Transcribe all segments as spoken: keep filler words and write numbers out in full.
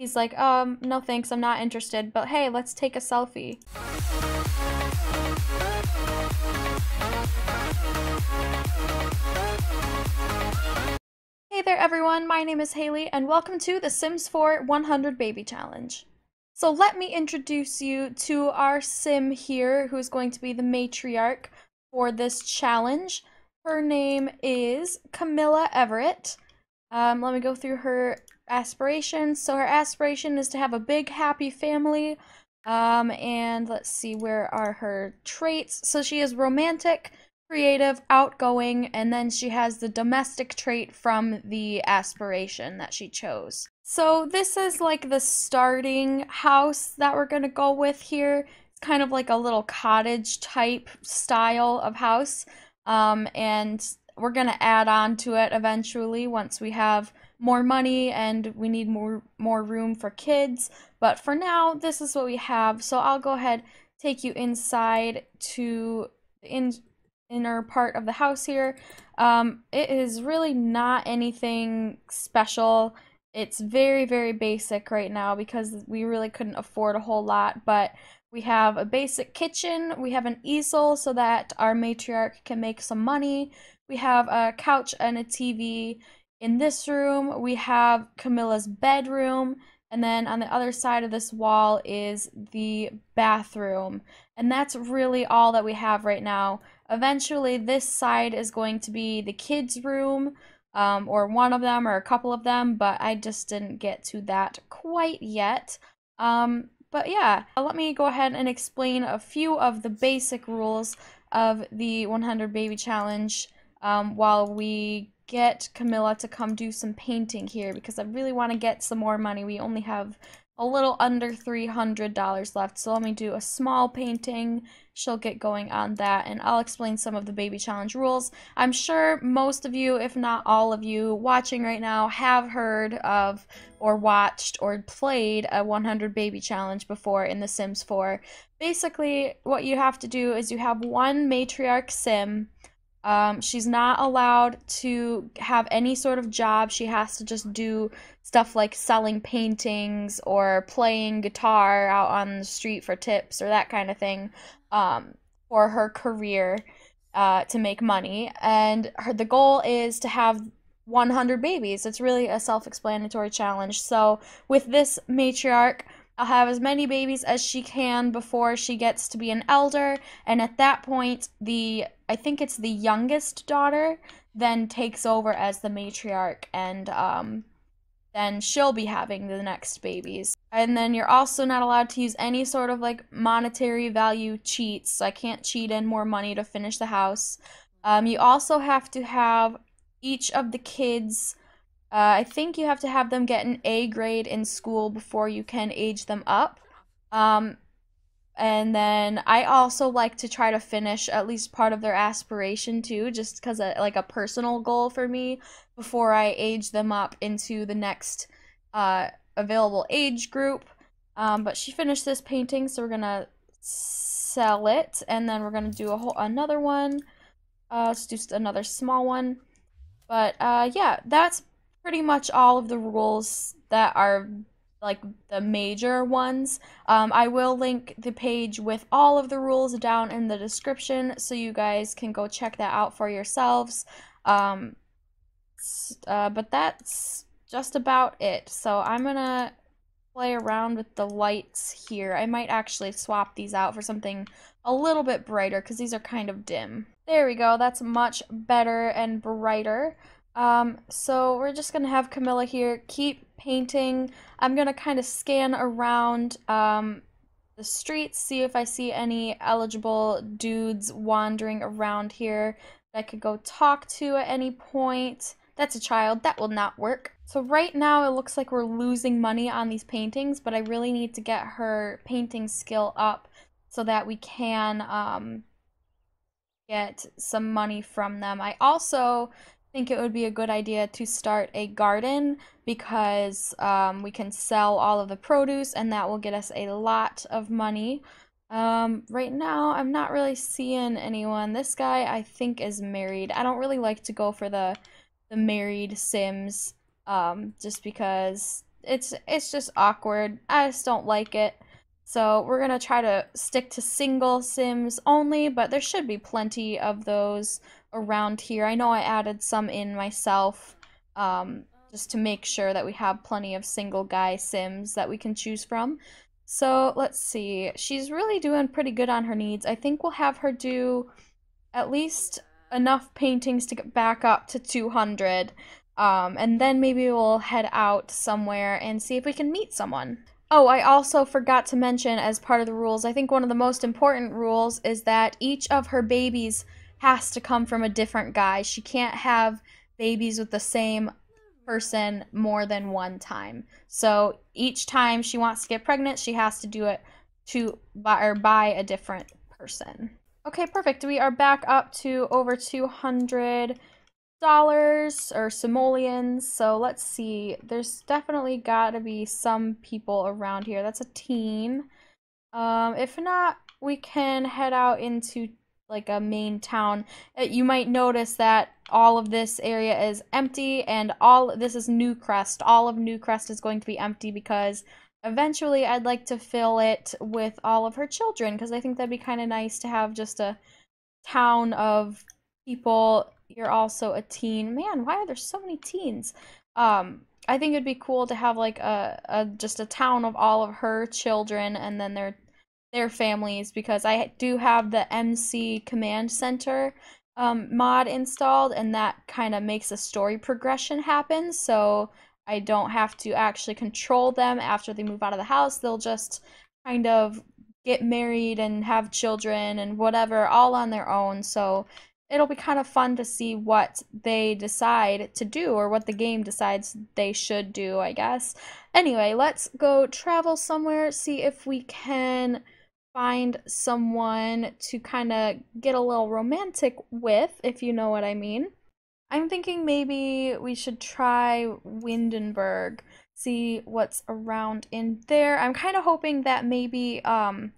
He's like, um, no thanks, I'm not interested, but hey, let's take a selfie. Hey there everyone, my name is Haley, and welcome to The Sims four one hundred Baby Challenge. So let me introduce you to our Sim here, who's going to be the matriarch for this challenge. Her name is Camilla Everett. Um, let me go through her aspirations. So her aspiration is to have a big happy family, um, and let's see, where are her traits? So she is romantic, creative, outgoing, and then she has the domestic trait from the aspiration that she chose. So this is like the starting house that we're gonna go with here. It's kind of like a little cottage type style of house, um, and we're gonna add on to it eventually once we have more money and we need more more room for kids, but for now this is what we have. So I'll go ahead, take you inside to the in inner part of the house here. Um, it is really not anything special. It's very very basic right now because we really couldn't afford a whole lot, but we have a basic kitchen, we have an easel so that our matriarch can make some money, we have a couch and a T V. In this room, we have Camilla's bedroom, and then on the other side of this wall is the bathroom. And that's really all that we have right now. Eventually, this side is going to be the kids' room, um, or one of them, or a couple of them, but I just didn't get to that quite yet. Um, but yeah, let me go ahead and explain a few of the basic rules of the one hundred Baby Challenge um, while we get Camilla to come do some painting here, because I really want to get some more money. We only have a little under three hundred dollars left, so let me do a small painting. She'll get going on that, and I'll explain some of the baby challenge rules. I'm sure most of you, if not all of you watching right now, have heard of or watched or played a one hundred Baby Challenge before in The Sims four. Basically, what you have to do is you have one matriarch sim. Um, she's not allowed to have any sort of job. She has to just do stuff like selling paintings or playing guitar out on the street for tips or that kind of thing, um, for her career, uh, to make money. And her, the goal is to have one hundred babies. It's really a self-explanatory challenge. So with this matriarch, I'll have as many babies as she can before she gets to be an elder, and at that point, the I think it's the youngest daughter then takes over as the matriarch, and um, then she'll be having the next babies. And then you're also not allowed to use any sort of like monetary value cheats. So I can't cheat in more money to finish the house. Um, you also have to have each of the kids. Uh, I think you have to have them get an A grade in school before you can age them up. Um, and then I also like to try to finish at least part of their aspiration too, just because of like a personal goal for me before I age them up into the next uh, available age group. Um, but she finished this painting, so we're going to sell it, and then we're going to do a whole another one. Uh, let's do another small one. But uh, yeah, that's pretty much all of the rules that are like the major ones. Um, I will link the page with all of the rules down in the description so you guys can go check that out for yourselves. Um, uh, but that's just about it. So I'm gonna play around with the lights here. I might actually swap these out for something a little bit brighter because these are kind of dim. There we go, that's much better and brighter. Um, so we're just gonna have Camilla here keep painting. I'm gonna kind of scan around um, the streets, see if I see any eligible dudes wandering around here that I could go talk to at any point. That's a child, that will not work. So right now it looks like we're losing money on these paintings, but I really need to get her painting skill up so that we can um, get some money from them. I also I think it would be a good idea to start a garden because um, we can sell all of the produce and that will get us a lot of money. Um, right now I'm not really seeing anyone. This guy I think is married. I don't really like to go for the the married Sims um, just because it's it's just awkward. I just don't like it. So we're gonna try to stick to single Sims only, but there should be plenty of those around here. I know I added some in myself, um, just to make sure that we have plenty of single guy Sims that we can choose from. So let's see, she's really doing pretty good on her needs. I think we'll have her do at least enough paintings to get back up to two hundred, um, and then maybe we'll head out somewhere and see if we can meet someone. Oh, I also forgot to mention, as part of the rules, I think one of the most important rules is that each of her babies has to come from a different guy. She can't have babies with the same person more than one time. So each time she wants to get pregnant, she has to do it to buy or buy a different person. Okay, perfect. We are back up to over two hundred dollars or simoleons. So let's see. There's definitely got to be some people around here. That's a teen. Um, if not, we can head out into like a main town. You might notice that all of this area is empty, and all this is Newcrest. All of Newcrest is going to be empty because eventually I'd like to fill it with all of her children, because I think that'd be kind of nice to have just a town of people. You're also a teen. Man, why are there so many teens? Um, I think it'd be cool to have like a, a just a town of all of her children and then their their families, because I do have the M C Command Center um, mod installed, and that kind of makes a story progression happen, so I don't have to actually control them after they move out of the house. They'll just kind of get married and have children and whatever all on their own, so it'll be kind of fun to see what they decide to do, or what the game decides they should do, I guess. Anyway, let's go travel somewhere, see if we can find someone to kind of get a little romantic with, if you know what I mean. I'm thinking maybe we should try Windenburg, see what's around in there. I'm kind of hoping that maybe um,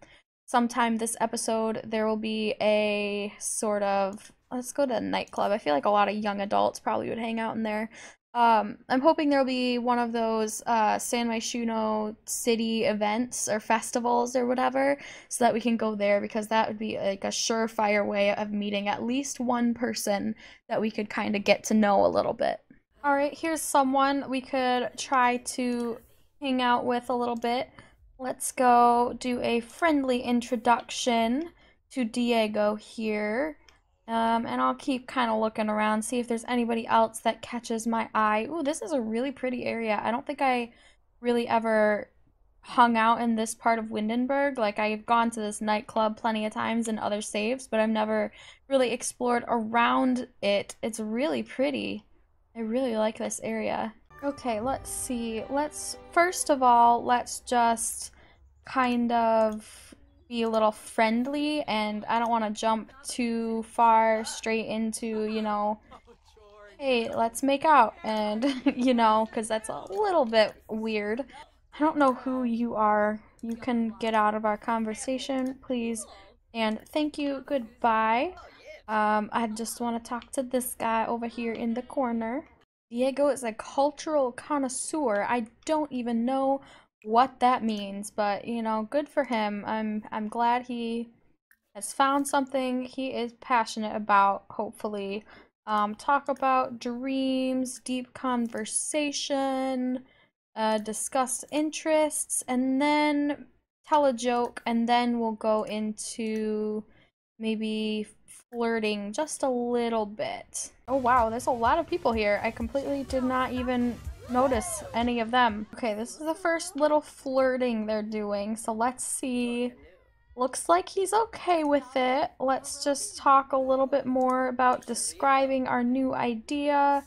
sometime this episode there will be a sort of... Let's go to a nightclub. I feel like a lot of young adults probably would hang out in there. Um, I'm hoping there'll be one of those uh, San Myshuno city events or festivals or whatever, so that we can go there, because that would be like a surefire way of meeting at least one person that we could kind of get to know a little bit. All right, here's someone we could try to hang out with a little bit. Let's go do a friendly introduction to Diego here. Um, and I'll keep kind of looking around, see if there's anybody else that catches my eye. Ooh, this is a really pretty area. I don't think I really ever hung out in this part of Windenburg. Like, I've gone to this nightclub plenty of times in other saves, but I've never really explored around it. It's really pretty. I really like this area. Okay, let's see. Let's, first of all, let's just kind of be a little friendly, and I don't want to jump too far straight into, you know, hey, let's make out, and, you know, because that's a little bit weird. I don't know who you are. You can get out of our conversation, please, and thank you, goodbye. Um, I just want to talk to this guy over here in the corner. Diego is a cultural connoisseur. I don't even know what that means, but you know, good for him. I'm I'm glad he has found something he is passionate about, hopefully. Um, talk about dreams, deep conversation, uh, discuss interests, and then tell a joke, and then we'll go into maybe flirting just a little bit. Oh wow, there's a lot of people here. I completely did not even notice any of them. Okay, this is the first little flirting they're doing, so let's see. Looks like he's okay with it. Let's just talk a little bit more about describing our new idea,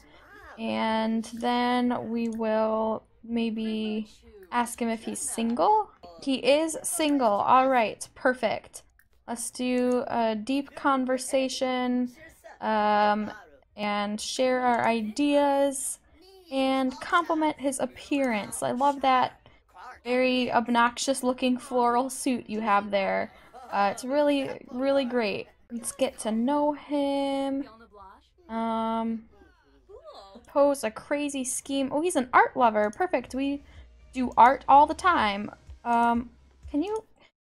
and then we will maybe ask him if he's single. He is single. All right, perfect. Let's do a deep conversation um, and share our ideas and compliment his appearance. I love that very obnoxious looking floral suit you have there. Uh, it's really, really great. Let's get to know him. Um, propose a crazy scheme. Oh, he's an art lover. Perfect. We do art all the time. Um, can you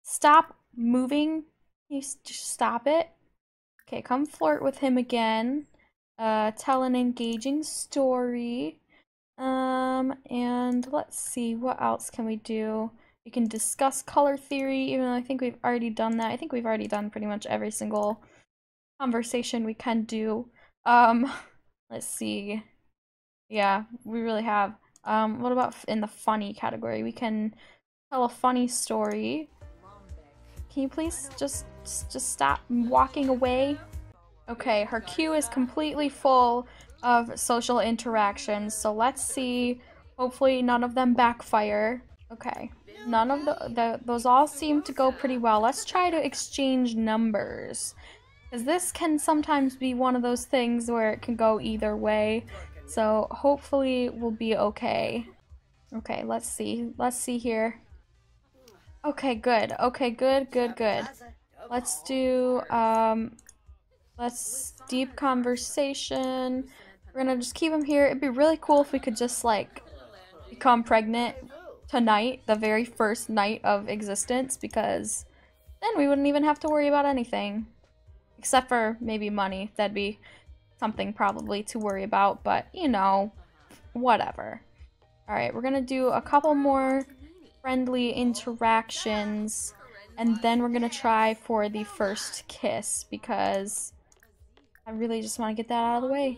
stop moving? Can you just stop it? Okay, come flirt with him again. Uh, tell an engaging story. Um, and let's see, what else can we do? We can discuss color theory, even though I think we've already done that. I think we've already done pretty much every single conversation we can do. Um, let's see. Yeah, we really have. Um, what about in the funny category? We can tell a funny story. Can you please just just stop walking away? Okay, her queue is completely full of social interactions, so let's see. Hopefully none of them backfire. Okay, none of the, the those all seem to go pretty well. Let's try to exchange numbers, because this can sometimes be one of those things where it can go either way. So hopefully we'll be okay. Okay, let's see. Let's see here. Okay, good. Okay, good, good, good. Let's do, um, let's deep conversation. We're gonna just keep him here. It'd be really cool if we could just, like, become pregnant tonight, the very first night of existence, because then we wouldn't even have to worry about anything. Except for maybe money. That'd be something probably to worry about, but you know, whatever. All right, we're gonna do a couple more friendly interactions, and then we're gonna try for the first kiss, because I really just want to get that out of the way.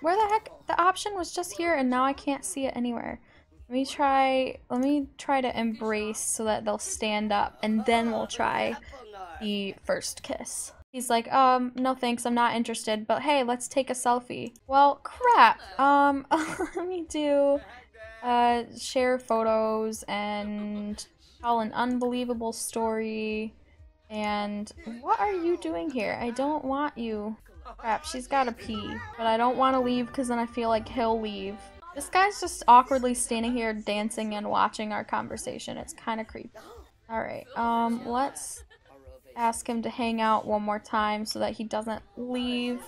Where the heck? The option was just here, and now I can't see it anywhere. Let me try. Let me try to embrace so that they'll stand up, and then we'll try the first kiss. He's like, um, no thanks, I'm not interested, but hey, let's take a selfie. Well, crap. Um, let me do, uh, share photos and tell an unbelievable story. And what are you doing here? I don't want you. Crap, she's gotta pee, but I don't want to leave because then I feel like he'll leave. This guy's just awkwardly standing here dancing and watching our conversation. It's kind of creepy. Alright, um, let's ask him to hang out one more time so that he doesn't leave,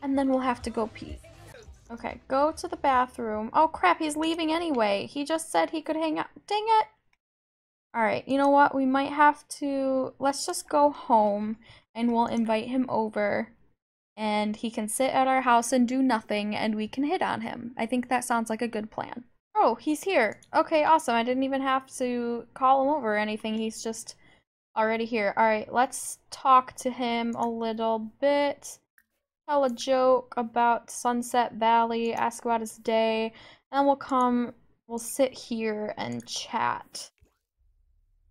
and then we'll have to go pee. Okay, go to the bathroom. Oh crap, he's leaving anyway. He just said he could hang out. Dang it. Alright, you know what, we might have to, let's just go home and we'll invite him over, and he can sit at our house and do nothing, and we can hit on him. I think that sounds like a good plan. Oh, he's here. Okay, awesome. I didn't even have to call him over or anything. He's just already here. Alright, let's talk to him a little bit. Tell a joke about Sunset Valley, ask about his day, and we'll come, we'll sit here and chat.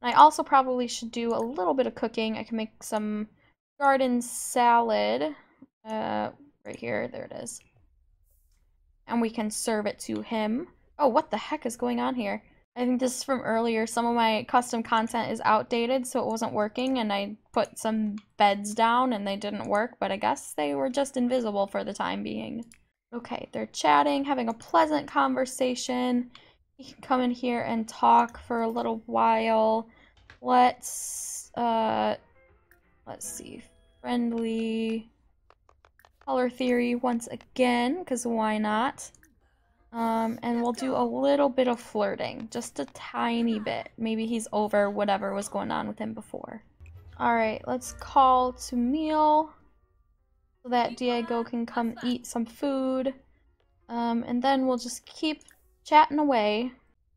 I also probably should do a little bit of cooking. I can make some garden salad. Uh, right here, there it is. And we can serve it to him. Oh, what the heck is going on here? I think this is from earlier. Some of my custom content is outdated, so it wasn't working, and I put some beds down and they didn't work, but I guess they were just invisible for the time being. Okay, they're chatting, having a pleasant conversation. You can come in here and talk for a little while. Let's, uh, let's see. Friendly color theory once again, because why not? Um, and we'll do a little bit of flirting, just a tiny bit. Maybe he's over whatever was going on with him before. Alright, let's call to meal so that Diego can come eat some food. Um, and then we'll just keep chatting away.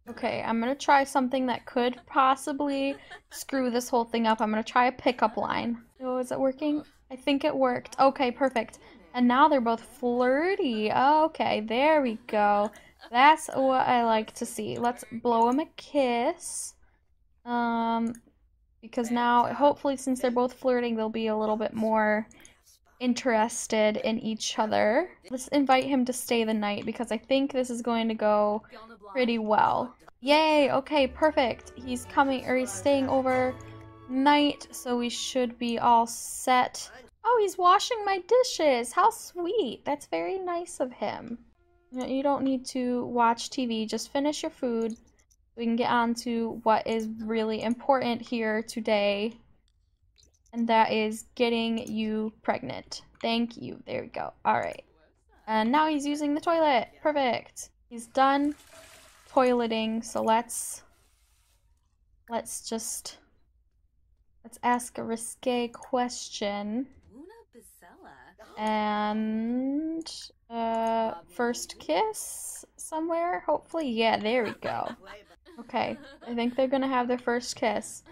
Okay, I'm gonna try something that could possibly screw this whole thing up. I'm gonna try a pickup line. Oh, is it working? I think it worked. Okay, perfect. And now they're both flirty. Okay, there we go. That's what I like to see. Let's blow him a kiss. Um, because now, hopefully, since they're both flirting, they'll be a little bit more interested in each other. Let's invite him to stay the night, because I think this is going to go pretty well. Yay! Okay, perfect. He's coming, or he's staying over night, so we should be all set. Oh, he's washing my dishes. How sweet. That's very nice of him. You don't need to watch T V. Just finish your food. We can get on to what is really important here today. And that is getting you pregnant. Thank you. There we go. All right. And now he's using the toilet. Perfect. He's done toileting, so let's let's just let's ask a risque question. And uh first kiss somewhere, hopefully. Yeah, there we go. Okay, I think they're gonna have their first kiss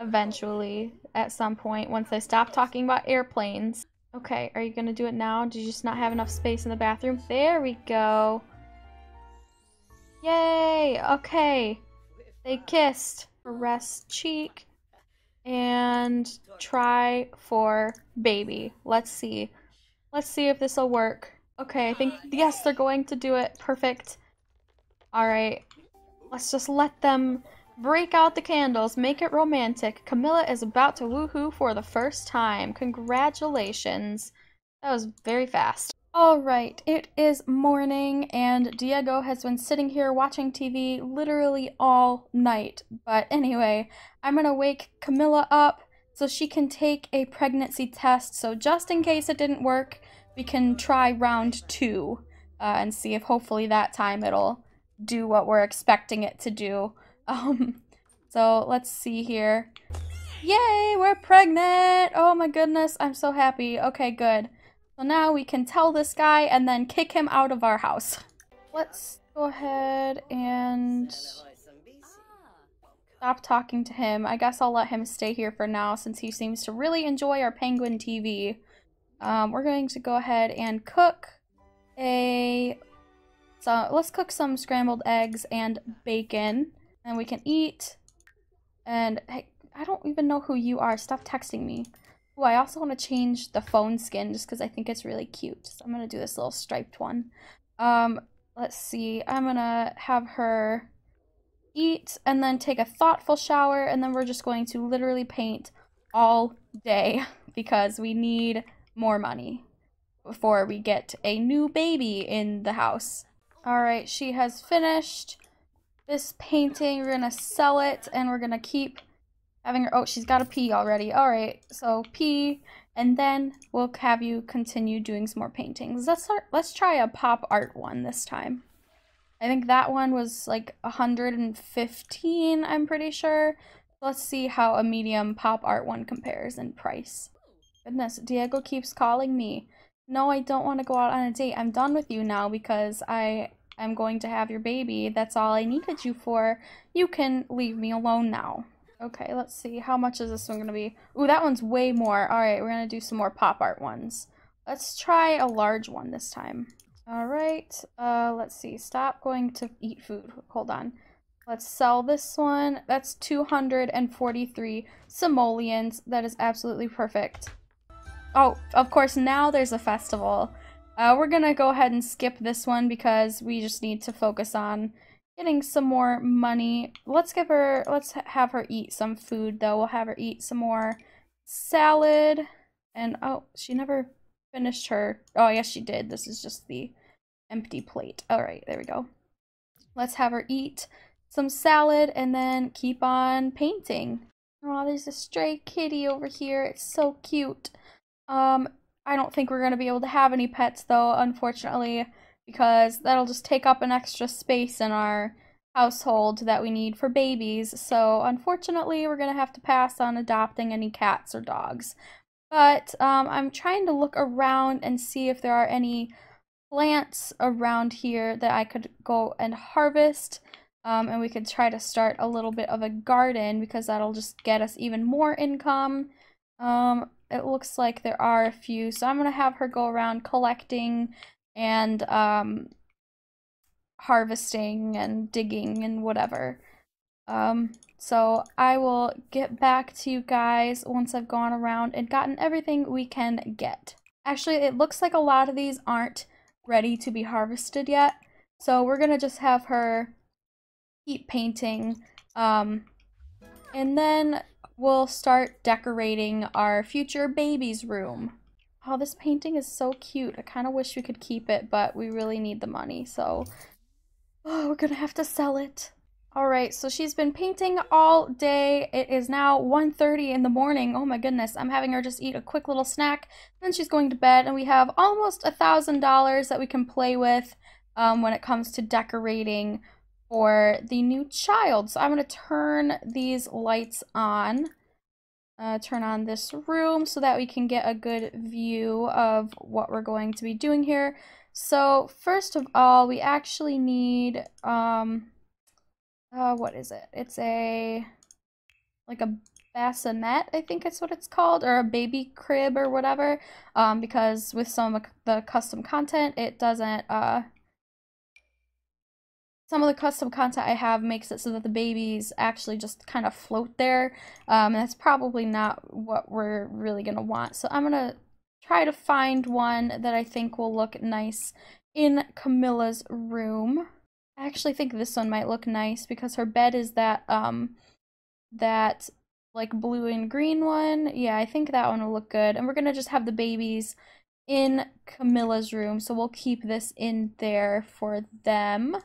eventually at some point once they stop talking about airplanes. Okay, are you gonna do it now? Did you just not have enough space in the bathroom? There we go. Yay! Okay, they kissed. Caress cheek and try for baby. Let's see. Let's see if this will work. Okay, I think, yes, they're going to do it. Perfect. Alright, let's just let them break out the candles. Make it romantic. Camilla is about to woohoo for the first time. Congratulations. That was very fast. Alright, it is morning and Diego has been sitting here watching T V literally all night. But anyway, I'm gonna wake Camilla up so she can take a pregnancy test. So just in case it didn't work, we can try round two uh, and see if hopefully that time it'll do what we're expecting it to do. Um, so let's see here. Yay, we're pregnant! Oh my goodness, I'm so happy. Okay, good. So now we can tell this guy and then kick him out of our house. Let's go ahead and stop talking to him. I guess I'll let him stay here for now since he seems to really enjoy our penguin T V. Um, we're going to go ahead and cook a... So let's cook some scrambled eggs and bacon. And we can eat. And hey, I don't even know who you are. Stop texting me. Oh, I also want to change the phone skin just because I think it's really cute. So I'm going to do this little striped one. Um, let's see. I'm going to have her eat and then take a thoughtful shower. And then we're just going to literally paint all day because we need more money before we get a new baby in the house. All right, she has finished this painting. We're going to sell it and we're going to keep having her. Oh, she's got to pee already. Alright, so pee, and then we'll have you continue doing some more paintings. Let's start, let's try a pop art one this time. I think that one was like one hundred fifteen, I'm pretty sure. Let's see how a medium pop art one compares in price. Goodness, Diego keeps calling me. No, I don't want to go out on a date. I'm done with you now because I am going to have your baby. That's all I needed you for. You can leave me alone now. Okay, let's see. How much is this one going to be? Ooh, that one's way more. Alright, we're going to do some more pop art ones. Let's try a large one this time. Alright, uh, let's see. Stop going to eat food. Hold on. Let's sell this one. That's two hundred forty-three simoleons. That is absolutely perfect. Oh, of course, now there's a festival. Uh, we're going to go ahead and skip this one because we just need to focus on getting some more money. Let's give her, let's have her eat some food though. We'll have her eat some more salad. And oh, she never finished her. Oh, yes, she did. This is just the empty plate. All right, there we go. Let's have her eat some salad and then keep on painting. Oh, there's a stray kitty over here. It's so cute. Um, I don't think we're going to be able to have any pets though, unfortunately, because that'll just take up an extra space in our household that we need for babies. So unfortunately, we're going to have to pass on adopting any cats or dogs. But um, I'm trying to look around and see if there are any plants around here that I could go and harvest. Um, and we could try to start a little bit of a garden because that'll just get us even more income. Um, it looks like there are a few. So I'm going to have her go around collecting and um, harvesting and digging and whatever. Um, so I will get back to you guys once I've gone around and gotten everything we can get. Actually, it looks like a lot of these aren't ready to be harvested yet, so we're gonna just have her keep painting, um, and then we'll start decorating our future baby's room. Oh, this painting is so cute. I kind of wish we could keep it, but we really need the money, so... Oh, we're gonna have to sell it. Alright, so she's been painting all day. It is now one thirty in the morning. Oh my goodness, I'm having her just eat a quick little snack, then she's going to bed, and we have almost a thousand dollars that we can play with um, when it comes to decorating for the new child. So I'm going to turn these lights on, uh, turn on this room so that we can get a good view of what we're going to be doing here. So first of all, we actually need, um, uh, what is it? It's a, like a bassinet, I think it's what it's called, or a baby crib or whatever, um, because with some of the custom content, it doesn't, uh, some of the custom content I have makes it so that the babies actually just kind of float there, um, and that's probably not what we're really going to want, so I'm going to try to find one that I think will look nice in Camilla's room. I actually think this one might look nice because her bed is that, um, that, like blue and green one. Yeah, I think that one will look good. And we're gonna just have the babies in Camilla's room, so we'll keep this in there for them.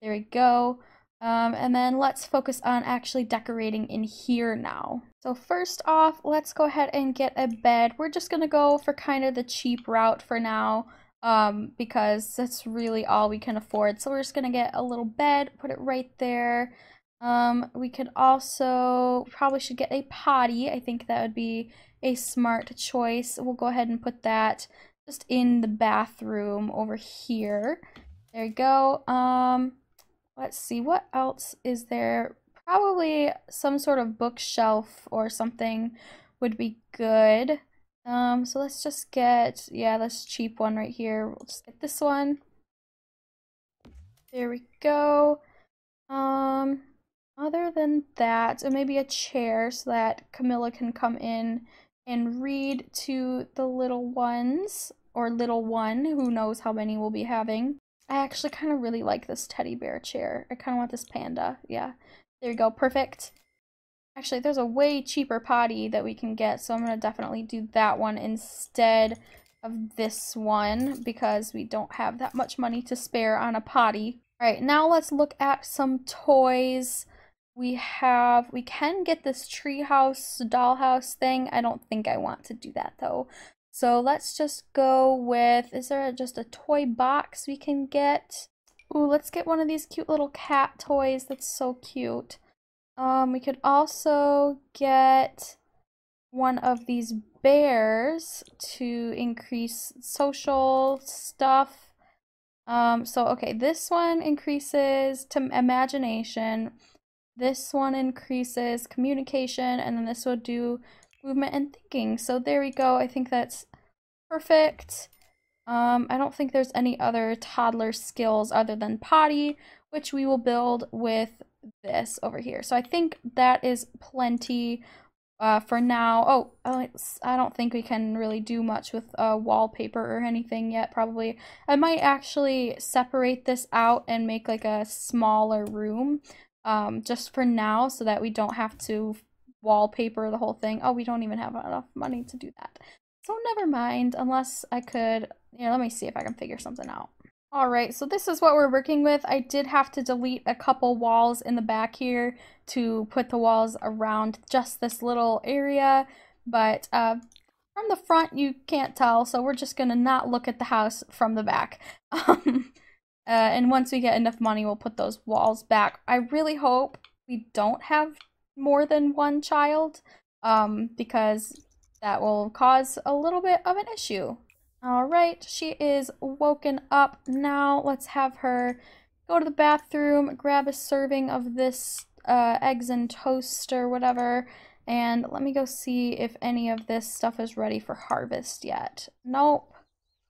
There we go. Um, and then let's focus on actually decorating in here now. So first off, let's go ahead and get a bed. We're just gonna go for kind of the cheap route for now, um, because that's really all we can afford. So we're just gonna get a little bed, put it right there. Um, we could also, probably should get a potty. I think that would be a smart choice. We'll go ahead and put that just in the bathroom over here. There you go. Um, let's see, what else is there? Probably some sort of bookshelf or something would be good. Um, so let's just get, yeah, this cheap one right here. We'll just get this one. There we go. Um... Other than that, and maybe a chair so that Camilla can come in and read to the little ones, or little one, who knows how many we'll be having. I actually kind of really like this teddy bear chair. I kind of want this panda. Yeah, there you go. Perfect. Actually, there's a way cheaper potty that we can get, so I'm going to definitely do that one instead of this one because we don't have that much money to spare on a potty. Alright, now let's look at some toys. We have, we can get this treehouse, dollhouse thing. I don't think I want to do that though. So let's just go with, is there just a toy box we can get? Ooh, let's get one of these cute little cat toys. That's so cute. Um, we could also get one of these bears to increase social stuff. Um, so okay, this one increases to imagination. This one increases communication, and then this will do movement and thinking. So there we go. I think that's perfect. Um, I don't think there's any other toddler skills other than potty, which we will build with this over here. So I think that is plenty uh, for now. Oh, I don't think we can really do much with uh, wallpaper or anything yet, probably. I might actually separate this out and make like a smaller room. Um, just for now, so that we don't have to wallpaper the whole thing. Oh, we don't even have enough money to do that. So never mind, unless I could, yeah, let me see if I can figure something out. All right, so this is what we're working with. I did have to delete a couple walls in the back here to put the walls around just this little area, but uh, from the front you can't tell, so we're just gonna not look at the house from the back. Um, Uh, and once we get enough money, we'll put those walls back. I really hope we don't have more than one child, um, because that will cause a little bit of an issue. All right, she is woken up now. Let's have her go to the bathroom, grab a serving of this uh, eggs and toast or whatever, and let me go see if any of this stuff is ready for harvest yet. Nope.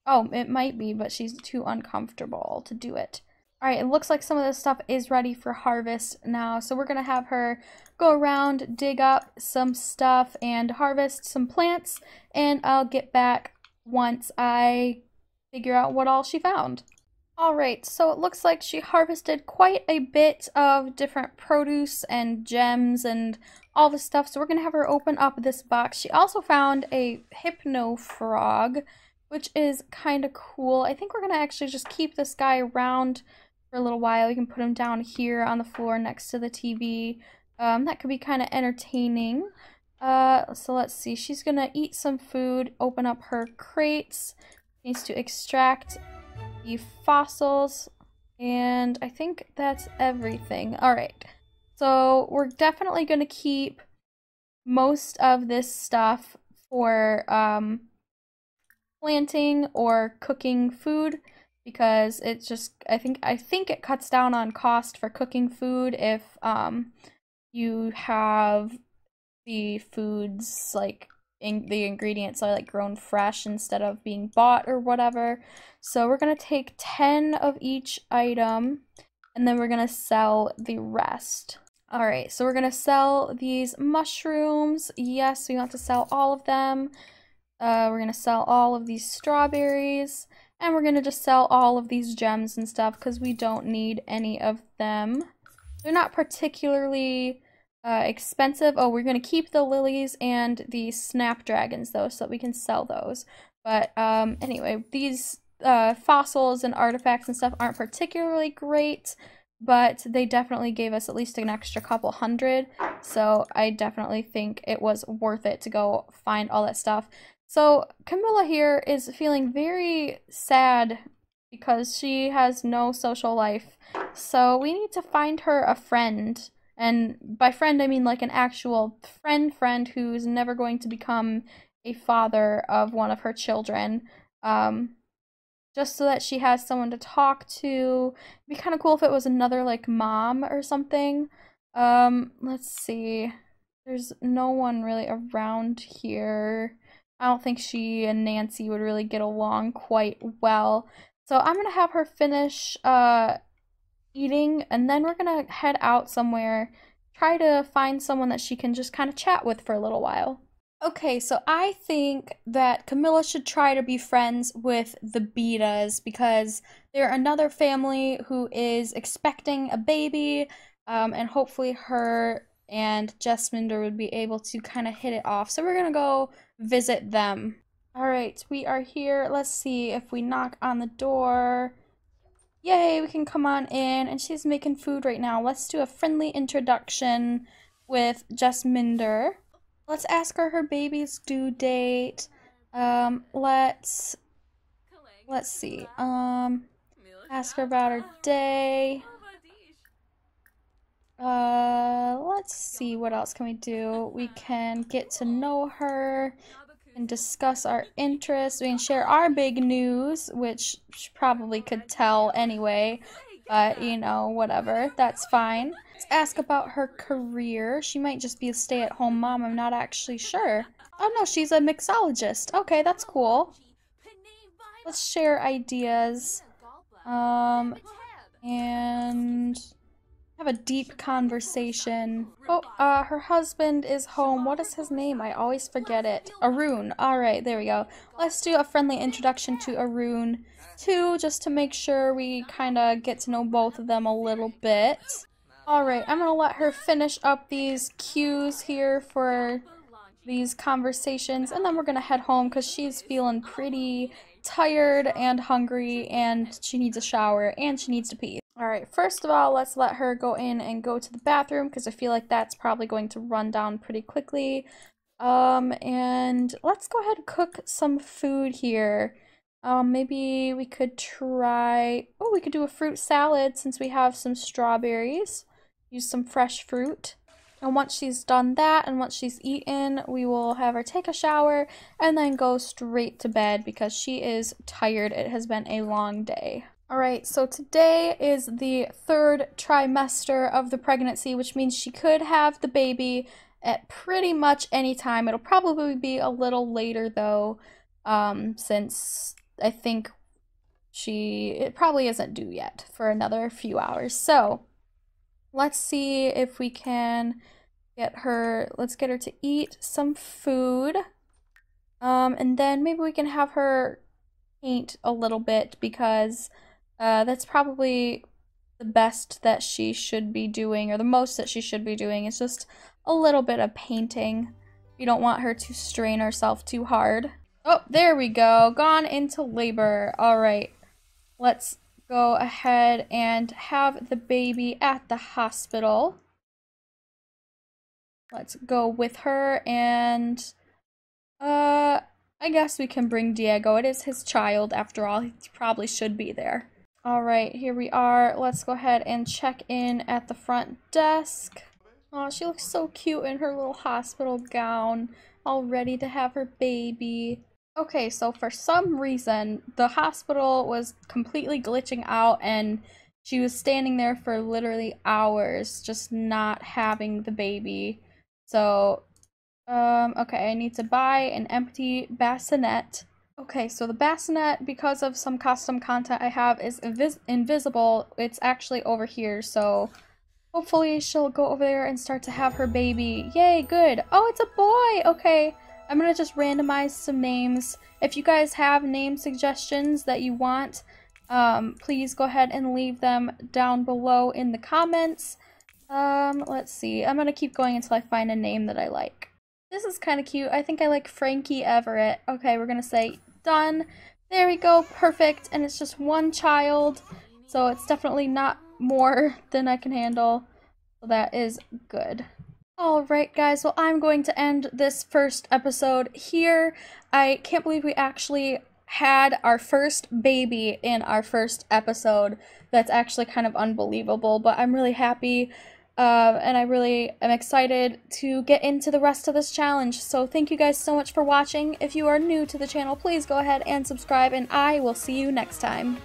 Oh, it might be, but she's too uncomfortable to do it. All right, it looks like some of this stuff is ready for harvest now, so we're going to have her go around, dig up some stuff, and harvest some plants, and I'll get back once I figure out what all she found. All right, so it looks like she harvested quite a bit of different produce and gems and all this stuff, so we're going to have her open up this box. She also found a hypno frog, which is kind of cool. I think we're going to actually just keep this guy around for a little while. We can put him down here on the floor next to the T V. Um, that could be kind of entertaining. Uh, so let's see. She's going to eat some food, open up her crates. Needs to extract the fossils. And I think that's everything. Alright. So we're definitely going to keep most of this stuff for um, planting or cooking food, because it's just, I think I think it cuts down on cost for cooking food if um, you have the foods, like in, the ingredients are like grown fresh instead of being bought or whatever. So we're going to take ten of each item and then we're going to sell the rest. Alright, so we're going to sell these mushrooms. Yes, we want to sell all of them. Uh, we're going to sell all of these strawberries. And we're going to just sell all of these gems and stuff because we don't need any of them. They're not particularly uh, expensive. Oh, we're going to keep the lilies and the snapdragons, though, so that we can sell those. But um, anyway, these uh, fossils and artifacts and stuff aren't particularly great, but they definitely gave us at least an extra couple hundred, so I definitely think it was worth it to go find all that stuff. So Camilla here is feeling very sad because she has no social life, so we need to find her a friend, and by friend I mean like an actual friend friend who's never going to become a father of one of her children, um, just so that she has someone to talk to. It'd be kind of cool if it was another, like, mom or something. Um, let's see. There's no one really around here. I don't think she and Nancy would really get along quite well. So I'm gonna have her finish uh, eating, and then we're gonna head out somewhere, try to find someone that she can just kind of chat with for a little while. Okay, so I think that Camilla should try to be friends with the Betas because they're another family who is expecting a baby, um, and hopefully her and Jasminder would be able to kind of hit it off. So we're going to go visit them. Alright, we are here. Let's see if we knock on the door. Yay, we can come on in, and she's making food right now. Let's do a friendly introduction with Jasminder. Let's ask her her baby's due date. Um, let's, let's see, um, ask her about her day. Uh, let's see, what else can we do? We can get to know her and discuss our interests. We can share our big news, which she probably could tell anyway. But, you know, whatever. That's fine. Let's ask about her career. She might just be a stay-at-home mom. I'm not actually sure. Oh, no, she's a mixologist. Okay, that's cool. Let's share ideas. Um, and have a deep conversation. Oh, uh, her husband is home. What is his name? I always forget it. Arun. Alright, there we go. Let's do a friendly introduction to Arun too, just to make sure we kind of get to know both of them a little bit. Alright, I'm going to let her finish up these cues here for these conversations, and then we're going to head home because she's feeling pretty tired and hungry, and she needs a shower, and she needs to pee. Alright, first of all, let's let her go in and go to the bathroom because I feel like that's probably going to run down pretty quickly. Um, and let's go ahead and cook some food here. Um, maybe we could try, oh, we could do a fruit salad since we have some strawberries. Use some fresh fruit. And once she's done that, and once she's eaten, we will have her take a shower and then go straight to bed because she is tired. It has been a long day. Alright, so today is the third trimester of the pregnancy, which means she could have the baby at pretty much any time. It'll probably be a little later, though, um, since I think she, it probably isn't due yet for another few hours. So let's see if we can get her, let's get her to eat some food, um, and then maybe we can have her paint a little bit because uh, that's probably the best that she should be doing, or the most that she should be doing is just a little bit of painting. You don't want her to strain herself too hard. Oh, there we go. Gone into labor. All right. Let's go ahead and have the baby at the hospital. Let's go with her, and uh, I guess we can bring Diego. It is his child after all. He probably should be there. All right, here we are. Let's go ahead and check in at the front desk. Oh, she looks so cute in her little hospital gown, all ready to have her baby. Okay, so for some reason, the hospital was completely glitching out and she was standing there for literally hours, just not having the baby. So, um, okay, I need to buy an empty bassinet. Okay, so the bassinet, because of some custom content I have, is invis invisible. It's actually over here, so hopefully she'll go over there and start to have her baby. Yay, good. Oh, it's a boy! Okay, I'm gonna just randomize some names. If you guys have name suggestions that you want, um, please go ahead and leave them down below in the comments. Um, let's see. I'm gonna keep going until I find a name that I like. This is kind of cute. I think I like Frankie Everett. Okay, we're gonna say done. There we go, perfect. And it's just one child, so it's definitely not more than I can handle. So that is good. Alright guys, well I'm going to end this first episode here. I can't believe we actually had our first baby in our first episode. That's actually kind of unbelievable, but I'm really happy. Uh, and I really am excited to get into the rest of this challenge. So thank you guys so much for watching. If you are new to the channel, please go ahead and subscribe, and I will see you next time.